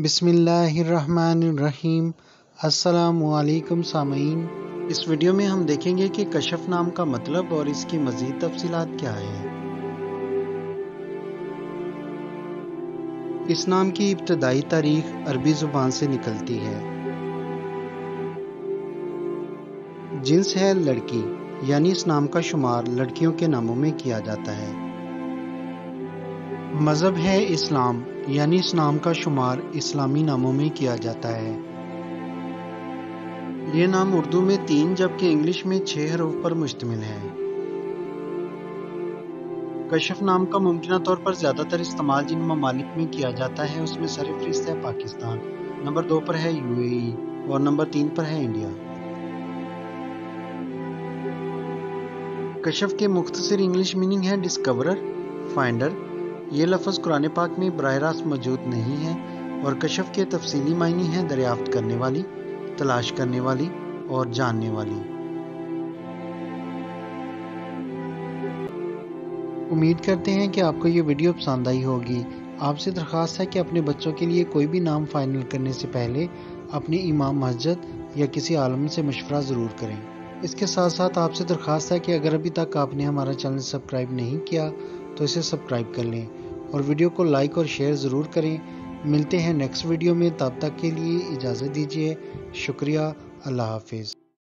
बिस्मिल्लाहिर्रहमानिर्रहीम। अस्सलामुअलैकुम सामीन। इस वीडियो में हम देखेंगे कि कशफ नाम का मतलब और इसकी मज़ीद तफसीलात क्या है। इस नाम की इब्तदाई तारीख अरबी ज़ुबान से निकलती है। जिन्स है लड़की, यानी इस नाम का शुमार लड़कियों के नामों में किया जाता है। मज़हब है इस्लाम, यानी इस नाम का शुमार इस्लामी नामों में किया जाता है। ये नाम उर्दू में 3 जबकि इंग्लिश में 6 हरूफ पर मुश्तमिल है। कशफ नाम का मुमकिना तौर पर ज़्यादातर इस्तेमाल जिन ममालिक में किया जाता है उसमें सरफहरिस्त है पाकिस्तान, नंबर 2 पर है UAE और नंबर 3 पर है इंडिया। कशफ के मुख्तसर इंग्लिश मीनिंग है डिस्कवरर, फाइंडर। ये लफ्ज़ कुरान पाक में बराह रास्त मौजूद नहीं है और कशफ के तफसीली मायने हैं दरियाफ्त करने वाली, तलाश करने वाली और जानने वाली। उम्मीद करते हैं कि आपको ये वीडियो पसंद आई होगी। आपसे दरख्वास्त है कि अपने बच्चों के लिए कोई भी नाम फाइनल करने से पहले अपने इमाम मस्जिद या किसी आलम से मशवरा ज़रूर करें। इसके साथ साथ आपसे दरख्वास्त है कि अगर अभी तक आपने हमारा चैनल सब्सक्राइब नहीं किया तो इसे सब्सक्राइब कर लें और वीडियो को लाइक और शेयर ज़रूर करें। मिलते हैं नेक्स्ट वीडियो में, तब तक के लिए इजाज़त दीजिए। शुक्रिया, अल्लाह हाफिज़।